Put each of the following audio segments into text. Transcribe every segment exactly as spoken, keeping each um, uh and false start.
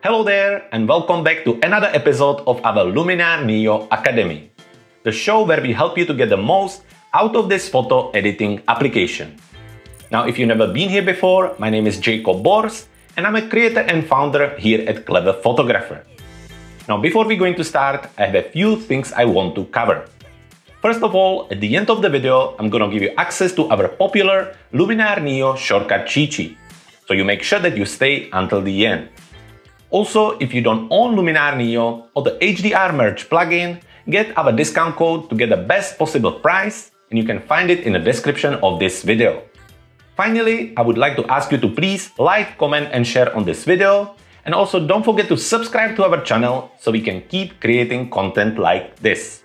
Hello there and welcome back to another episode of our Luminar Neo Academy, the show where we help you to get the most out of this photo editing application. Now, if you've never been here before, my name is Jakub Bors and I'm a creator and founder here at Clever Photographer. Now, before we're going to start, I have a few things I want to cover. First of all, at the end of the video, I'm gonna give you access to our popular Luminar Neo shortcut cheat sheet, so you make sure that you stay until the end. Also, if you don't own Luminar Neo or the H D R Merge plugin, get our discount code to get the best possible price, and you can find it in the description of this video. Finally, I would like to ask you to please like, comment and share on this video, and also don't forget to subscribe to our channel so we can keep creating content like this.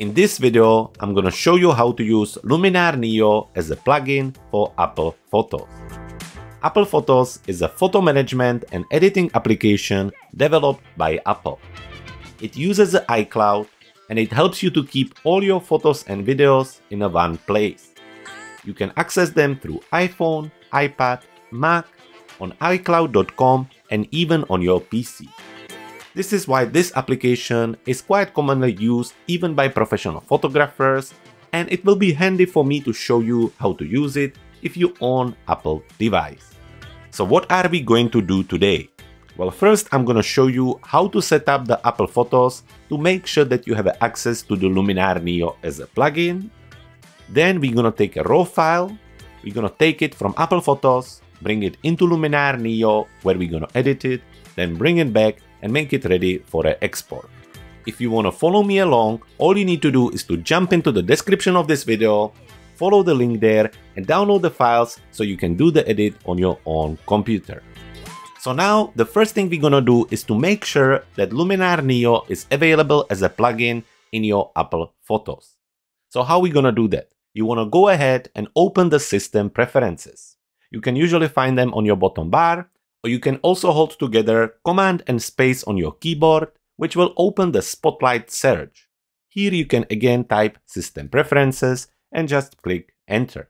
In this video, I'm gonna show you how to use Luminar Neo as a plugin for Apple Photos. Apple Photos is a photo management and editing application developed by Apple. It uses the iCloud and it helps you to keep all your photos and videos in one place. You can access them through iPhone, iPad, Mac, on iCloud dot com and even on your P C. This is why this application is quite commonly used even by professional photographers, and it will be handy for me to show you how to use it if you own Apple device. So what are we going to do today? Well, first I'm gonna show you how to set up the Apple Photos to make sure that you have access to the Luminar Neo as a plugin. Then we're gonna take a RAW file, we're gonna take it from Apple Photos, bring it into Luminar Neo where we're gonna edit it, then bring it back and make it ready for an export. If you wanna follow me along, all you need to do is to jump into the description of this video, follow the link there and download the files so you can do the edit on your own computer. So now the first thing we're gonna do is to make sure that Luminar Neo is available as a plugin in your Apple Photos. So how are we gonna do that? You wanna go ahead and open the system preferences. You can usually find them on your bottom bar, or you can also hold together Command and Space on your keyboard, which will open the Spotlight search. Here you can again type System Preferences and just click Enter.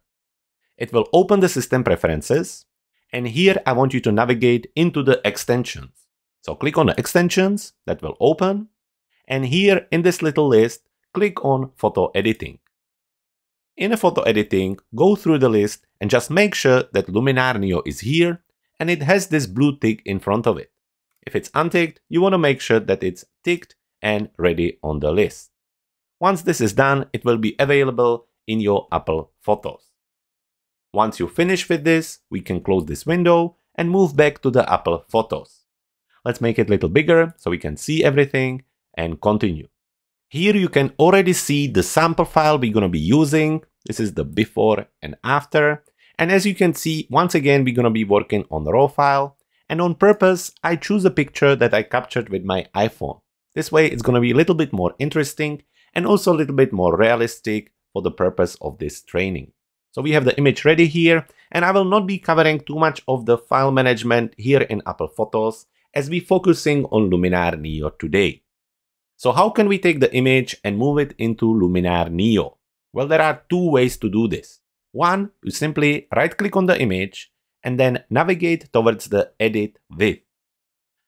It will open the system preferences, and here I want you to navigate into the extensions. So click on the extensions, that will open, and here in this little list, click on photo editing. In photo editing, go through the list and just make sure that Luminar Neo is here and it has this blue tick in front of it. If it's unticked, you want to make sure that it's ticked and ready on the list. Once this is done, it will be available in your Apple Photos. Once you finish with this, we can close this window and move back to the Apple Photos. Let's make it a little bigger so we can see everything and continue. Here you can already see the sample file we're gonna be using. This is the before and after. And as you can see, once again, we're gonna be working on the RAW file. And on purpose, I choose a picture that I captured with my iPhone. This way it's gonna be a little bit more interesting and also a little bit more realistic for the purpose of this training. So we have the image ready here, and I will not be covering too much of the file management here in Apple Photos as we're focusing on Luminar Neo today. So how can we take the image and move it into Luminar Neo? Well, there are two ways to do this. One, you simply right click on the image and then navigate towards the edit with.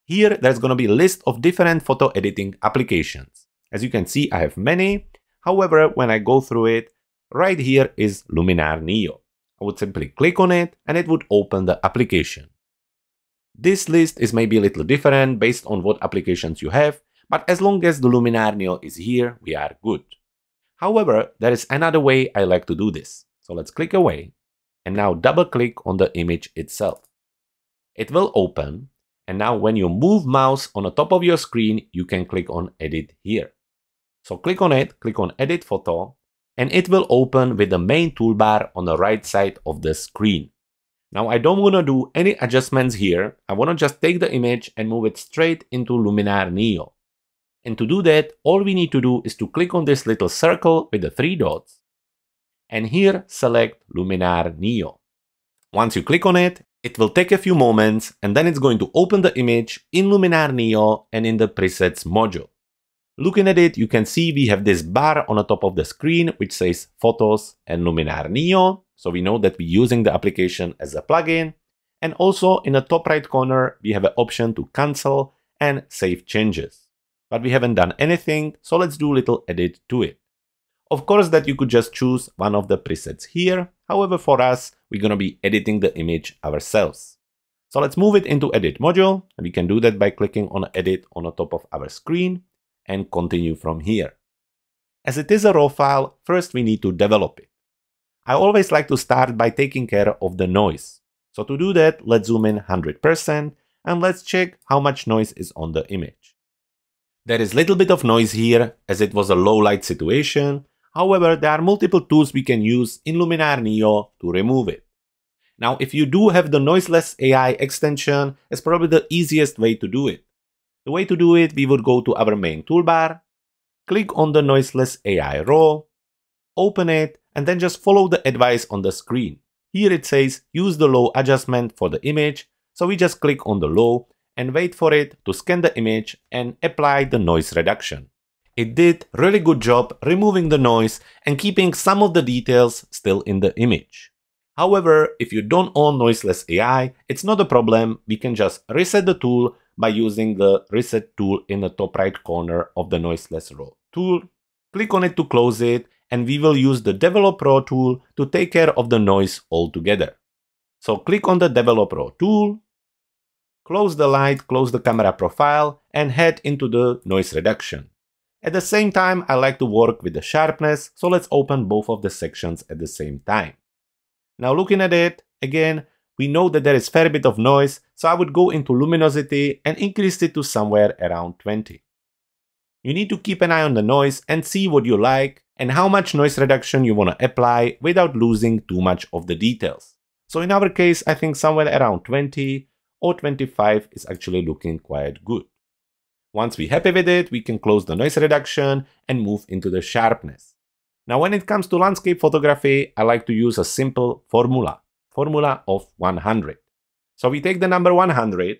Here there's gonna be a list of different photo editing applications. As you can see, I have many. However, when I go through it, right here is Luminar Neo. I would simply click on it and it would open the application. This list is maybe a little different based on what applications you have, but as long as the Luminar Neo is here, we are good. However, there is another way I like to do this. So let's click away and now double click on the image itself. It will open, and now when you move mouse on the top of your screen, you can click on edit here. So click on it, click on edit photo, and it will open with the main toolbar on the right side of the screen. Now I don't wanna do any adjustments here. I wanna just take the image and move it straight into Luminar Neo. And to do that, all we need to do is to click on this little circle with the three dots, and here select Luminar Neo. Once you click on it, it will take a few moments and then it's going to open the image in Luminar Neo and in the presets module. Looking at it, you can see we have this bar on the top of the screen which says Photos and Luminar Neo. So we know that we're using the application as a plugin. And also in the top right corner, we have an option to cancel and save changes. But we haven't done anything, so let's do a little edit to it. Of course that you could just choose one of the presets here. However, for us, we're gonna be editing the image ourselves. So let's move it into edit module. And we can do that by clicking on edit on the top of our screen and continue from here. As it is a raw file, first we need to develop it. I always like to start by taking care of the noise. So to do that, let's zoom in one hundred percent and let's check how much noise is on the image. There is little bit of noise here as it was a low light situation. However, there are multiple tools we can use in Luminar Neo to remove it. Now, if you do have the Noiseless A I extension, it's probably the easiest way to do it. The way to do it, we would go to our main toolbar, click on the Noiseless A I RAW, open it, and then just follow the advice on the screen. Here it says use the low adjustment for the image, so we just click on the low and wait for it to scan the image and apply the noise reduction. It did a really good job removing the noise and keeping some of the details still in the image. However, if you don't own Noiseless A I, it's not a problem. We can just reset the tool by using the reset tool in the top right corner of the Noiseless RAW tool. Click on it to close it, and we will use the Develop RAW tool to take care of the noise altogether. So click on the Develop RAW tool, close the light, close the camera profile, and head into the noise reduction. At the same time, I like to work with the sharpness, so let's open both of the sections at the same time. Now looking at it, again, we know that there is a fair bit of noise, so I would go into luminosity and increase it to somewhere around twenty. You need to keep an eye on the noise and see what you like and how much noise reduction you want to apply without losing too much of the details. So in our case, I think somewhere around twenty or twenty-five is actually looking quite good. Once we're happy with it, we can close the noise reduction and move into the sharpness. Now, when it comes to landscape photography, I like to use a simple formula, formula of one hundred. So we take the number one hundred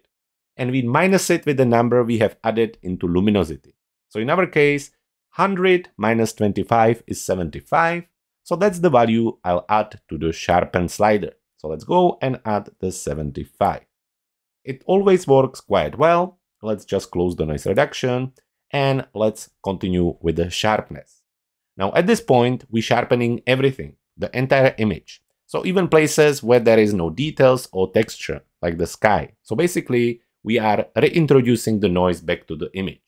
and we minus it with the number we have added into luminosity. So in our case, one hundred minus twenty-five is seventy-five. So that's the value I'll add to the sharpen slider. So let's go and add the seventy-five. It always works quite well. Let's just close the noise reduction and let's continue with the sharpness. Now at this point, we're sharpening everything, the entire image. So even places where there is no details or texture, like the sky. So basically, we are reintroducing the noise back to the image.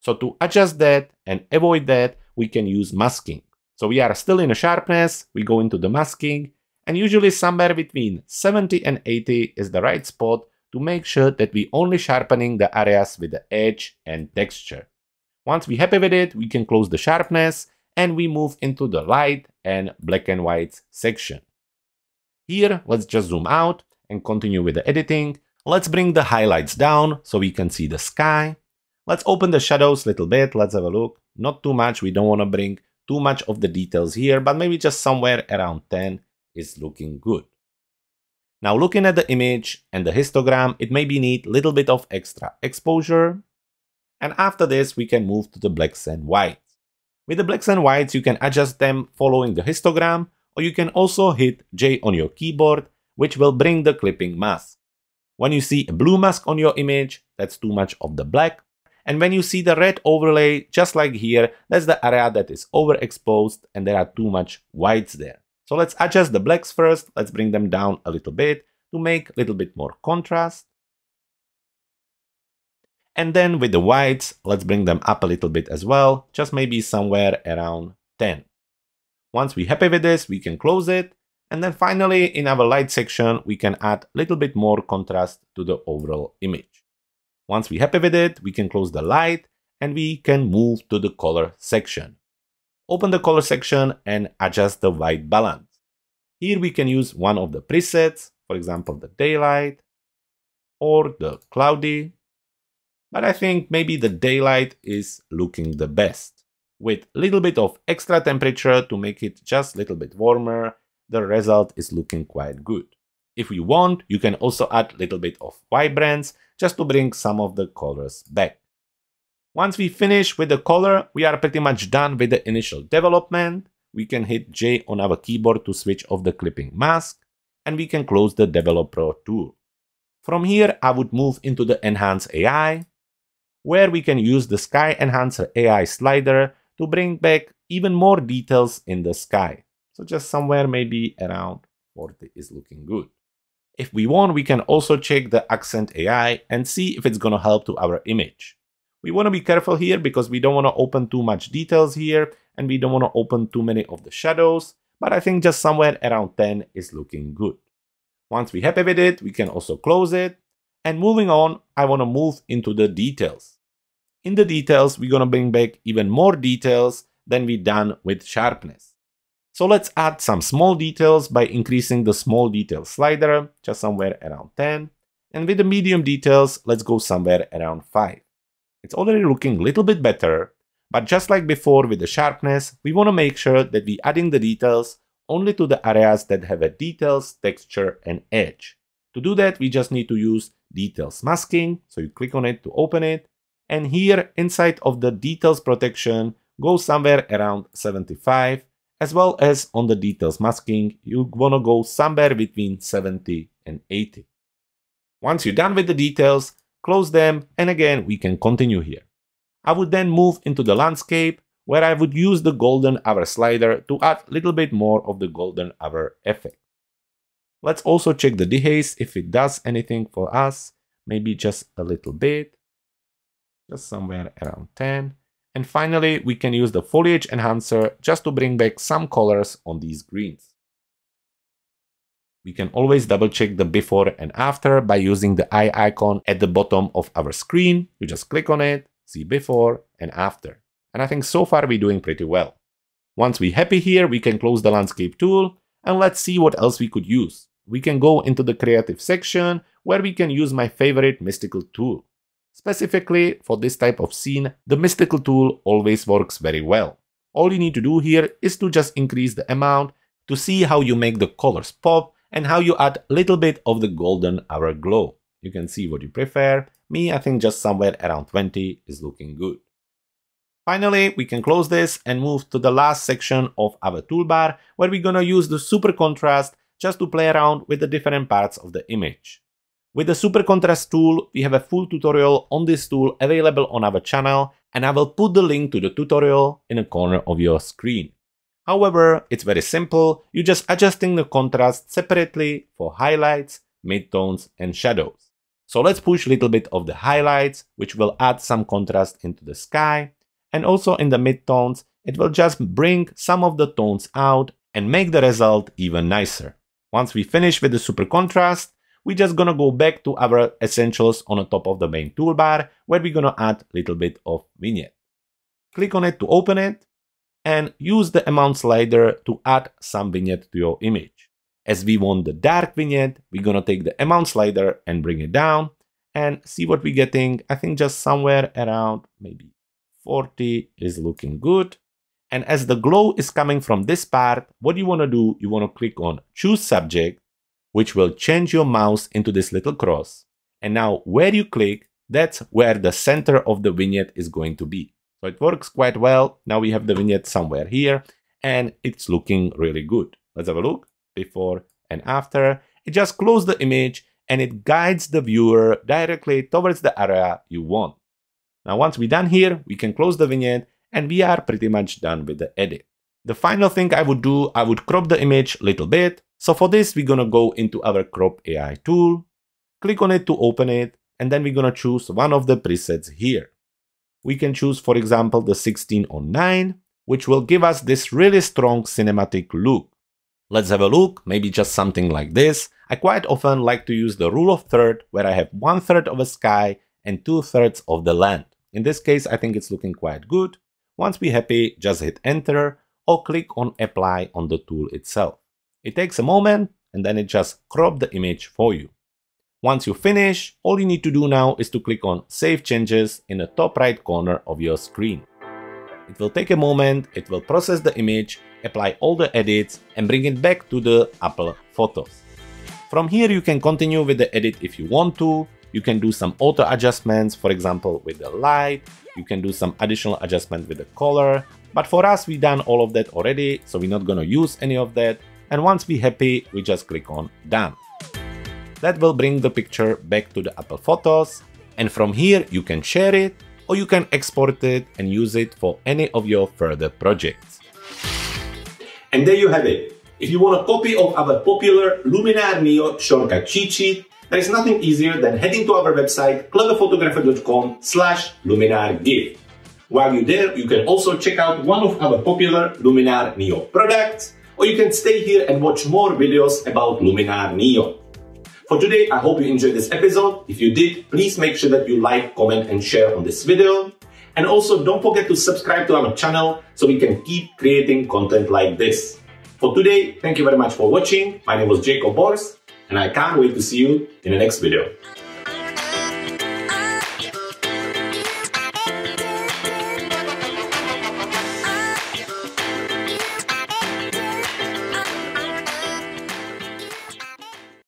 So to adjust that and avoid that, we can use masking. So we are still in a sharpness, we go into the masking, and usually somewhere between seventy and eighty is the right spot to make sure that we only sharpening the areas with the edge and texture. Once we're happy with it, we can close the sharpness and we move into the light and black and white section. Here, let's just zoom out and continue with the editing. Let's bring the highlights down so we can see the sky. Let's open the shadows a little bit. Let's have a look. Not too much. We don't want to bring too much of the details here, but maybe just somewhere around ten is looking good. Now looking at the image and the histogram, it maybe need a little bit of extra exposure. And after this, we can move to the blacks and whites. With the blacks and whites, you can adjust them following the histogram, or you can also hit J on your keyboard, which will bring the clipping mask. When you see a blue mask on your image, that's too much of the black. And when you see the red overlay, just like here, that's the area that is overexposed and there are too much whites there. So let's adjust the blacks first. Let's bring them down a little bit to make a little bit more contrast. And then with the whites, let's bring them up a little bit as well, just maybe somewhere around ten. Once we're happy with this, we can close it. And then finally, in our light section, we can add a little bit more contrast to the overall image. Once we're happy with it, we can close the light and we can move to the color section. Open the color section and adjust the white balance. Here we can use one of the presets, for example, the daylight or the cloudy. But I think maybe the daylight is looking the best. With a little bit of extra temperature to make it just a little bit warmer, the result is looking quite good. If you want, you can also add a little bit of vibrance just to bring some of the colors back. Once we finish with the color, we are pretty much done with the initial development. We can hit J on our keyboard to switch off the clipping mask, and we can close the Develop RAW tool. From here, I would move into the Enhance A I, where we can use the Sky Enhancer A I slider to bring back even more details in the sky. So just somewhere maybe around forty is looking good. If we want, we can also check the Accent A I and see if it's going to help to our image. We want to be careful here because we don't want to open too much details here and we don't want to open too many of the shadows, but I think just somewhere around ten is looking good. Once we're happy with it, we can also close it. And moving on, I want to move into the details. In the details, we're going to bring back even more details than we've done with sharpness. So let's add some small details by increasing the small detail slider, just somewhere around ten. And with the medium details, let's go somewhere around five. It's already looking a little bit better, but just like before with the sharpness, we want to make sure that we're adding the details only to the areas that have a details, texture, and edge. To do that, we just need to use details masking. So you click on it to open it. And here inside of the details protection, go somewhere around seventy-five, as well as on the details masking, you want to go somewhere between seventy and eighty. Once you're done with the details, close them, and again, we can continue here. I would then move into the landscape, where I would use the golden hour slider to add a little bit more of the golden hour effect. Let's also check the dehaze if it does anything for us, maybe just a little bit, just somewhere around ten. And finally, we can use the foliage enhancer just to bring back some colors on these greens. We can always double check the before and after by using the eye icon at the bottom of our screen. You just click on it, see before and after. And I think so far we're doing pretty well. Once we're happy here, we can close the landscape tool and let's see what else we could use. We can go into the creative section where we can use my favorite mystical tool. Specifically for this type of scene, the mystical tool always works very well. All you need to do here is to just increase the amount to see how you make the colors pop and how you add a little bit of the golden hour glow. You can see what you prefer. Me, I think just somewhere around twenty is looking good. Finally, we can close this and move to the last section of our toolbar where we're gonna use the super contrast just to play around with the different parts of the image. With the super contrast tool, we have a full tutorial on this tool available on our channel, and I will put the link to the tutorial in a corner of your screen. However, it's very simple. You're just adjusting the contrast separately for highlights, midtones, and shadows. So let's push a little bit of the highlights, which will add some contrast into the sky. And also in the midtones, it will just bring some of the tones out and make the result even nicer. Once we finish with the super contrast, we're just gonna go back to our essentials on the top of the main toolbar, where we're gonna add a little bit of vignette. Click on it to open it, and use the amount slider to add some vignette to your image. As we want the dark vignette, we're gonna take the amount slider and bring it down, and see what we're getting. I think just somewhere around maybe forty is looking good. And as the glow is coming from this part, what you wanna do, you wanna click on Choose Subject, which will change your mouse into this little cross. And now where you click, that's where the center of the vignette is going to be. So it works quite well. Now we have the vignette somewhere here and it's looking really good. Let's have a look before and after. It just closes the image and it guides the viewer directly towards the area you want. Now, once we're done here, we can close the vignette and we are pretty much done with the edit. The final thing I would do, I would crop the image a little bit. So for this, we're gonna go into our Crop A I tool, click on it to open it, and then we're gonna choose one of the presets here. We can choose, for example, the sixteen on nine, which will give us this really strong cinematic look. Let's have a look, maybe just something like this. I quite often like to use the rule of third, where I have one third of a sky and two thirds of the land. In this case, I think it's looking quite good. Once we're happy, just hit enter or click on apply on the tool itself. It takes a moment and then it just crops the image for you. Once you finish, all you need to do now is to click on Save Changes in the top right corner of your screen. It will take a moment, it will process the image, apply all the edits and bring it back to the Apple Photos. From here you can continue with the edit if you want to. You can do some auto adjustments, for example with the light. You can do some additional adjustment with the color. But for us, we've done all of that already, so we're not gonna use any of that. And once we're happy, we just click on Done. that will bring the picture back to the Apple Photos, and from here you can share it or you can export it and use it for any of your further projects. And there you have it. If you want a copy of our popular Luminar Neo shortcut cheat sheet, there is nothing easier than heading to our website clever photographer dot com slash luminar gift. While you're there, you can also check out one of our popular Luminar Neo products, or you can stay here and watch more videos about Luminar Neo. For today, I hope you enjoyed this episode. If you did, please make sure that you like, comment and share on this video. And also don't forget to subscribe to our channel so we can keep creating content like this. For today, thank you very much for watching. My name was Jakub Bors and I can't wait to see you in the next video.